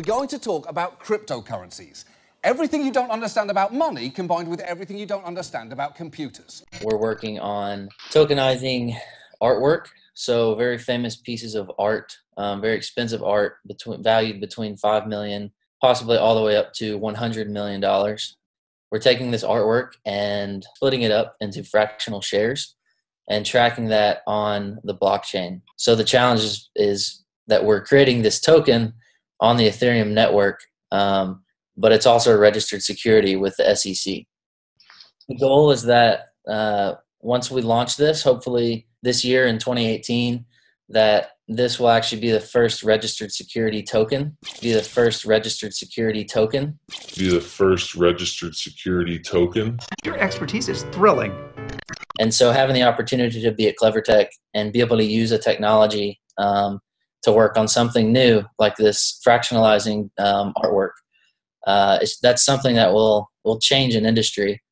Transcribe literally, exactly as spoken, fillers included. we're going to talk about cryptocurrencies. Everything you don't understand about money combined with everything you don't understand about computers. We're working on tokenizing artwork. So very famous pieces of art, um, very expensive art between, valued between five million dollars, possibly all the way up to one hundred million dollars. We're taking this artwork and splitting it up into fractional shares and tracking that on the blockchain. So the challenge is, is that we're creating this token on the Ethereum network, um, but it's also a registered security with the S E C. The goal is that uh, once we launch this, hopefully this year in twenty eighteen, that this will actually be the first registered security token, be the first registered security token. Be the first registered security token. Your expertise is thrilling. And so having the opportunity to be at CleverTech and be able to use a technology um, to work on something new like this fractionalizing um, artwork, uh, it's, that's something that will, will change an industry